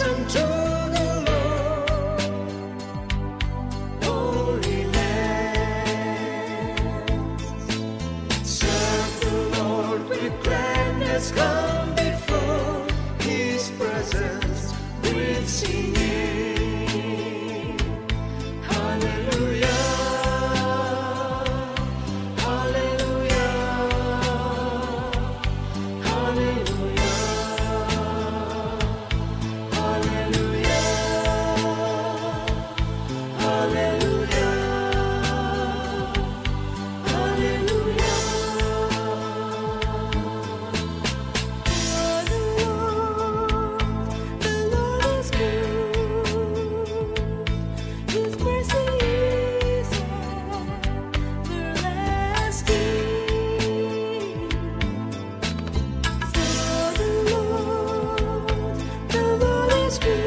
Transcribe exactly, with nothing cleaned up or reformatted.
listen to the Lord, Holy Land. Serve the Lord with gladness, come before His presence with singing. Screw